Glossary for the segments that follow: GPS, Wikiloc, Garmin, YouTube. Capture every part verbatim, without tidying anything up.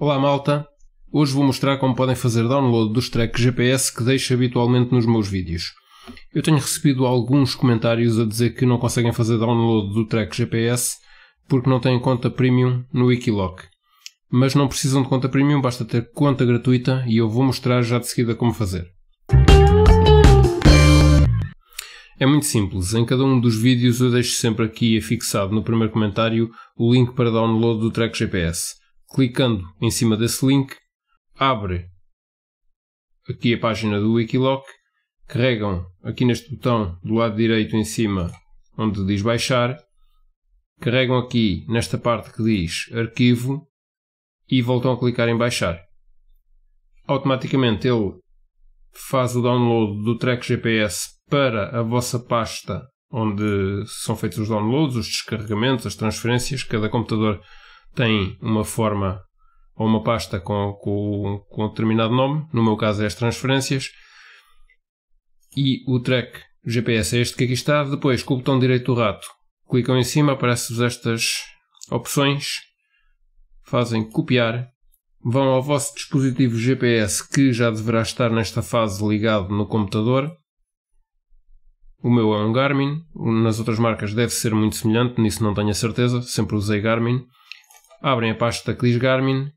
Olá malta, hoje vou mostrar como podem fazer download dos tracks G P S que deixo habitualmente nos meus vídeos. Eu tenho recebido alguns comentários a dizer que não conseguem fazer download do track G P S porque não têm conta premium no Wikiloc. Mas não precisam de conta premium, basta ter conta gratuita e eu vou mostrar já de seguida como fazer. É muito simples, em cada um dos vídeos eu deixo sempre aqui afixado no primeiro comentário o link para download do track G P S. Clicando em cima desse link, abre aqui a página do Wikiloc, carregam aqui neste botão do lado direito em cima onde diz baixar, carregam aqui nesta parte que diz arquivo e voltam a clicar em baixar. Automaticamente ele faz o download do track G P S para a vossa pasta onde são feitos os downloads, os descarregamentos, as transferências. Cada computador tem uma forma ou uma pasta com, com, com um determinado nome, no meu caso é as transferências, e o track G P S é este que aqui está. Depois, com o botão direito do rato, clicam em cima, aparecem-vos estas opções, fazem copiar, vão ao vosso dispositivo G P S que já deverá estar nesta fase ligado no computador. O meu é um Garmin, nas outras marcas deve ser muito semelhante, nisso não tenho a certeza, sempre usei Garmin. Abrem a pasta que diz Garmin,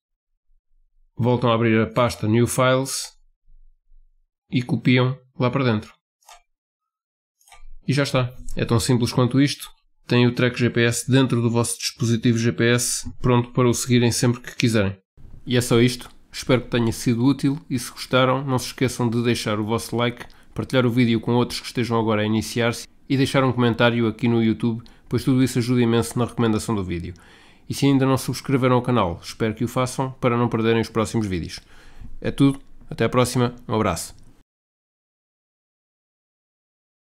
voltam a abrir a pasta New Files e copiam lá para dentro. E já está. É tão simples quanto isto. Têm o track G P S dentro do vosso dispositivo G P S, pronto para o seguirem sempre que quiserem. E é só isto. Espero que tenha sido útil e se gostaram, não se esqueçam de deixar o vosso like, partilhar o vídeo com outros que estejam agora a iniciar-se e deixar um comentário aqui no YouTube, pois tudo isso ajuda imenso na recomendação do vídeo. E se ainda não subscreveram o canal, espero que o façam para não perderem os próximos vídeos. É tudo, até à próxima, um abraço.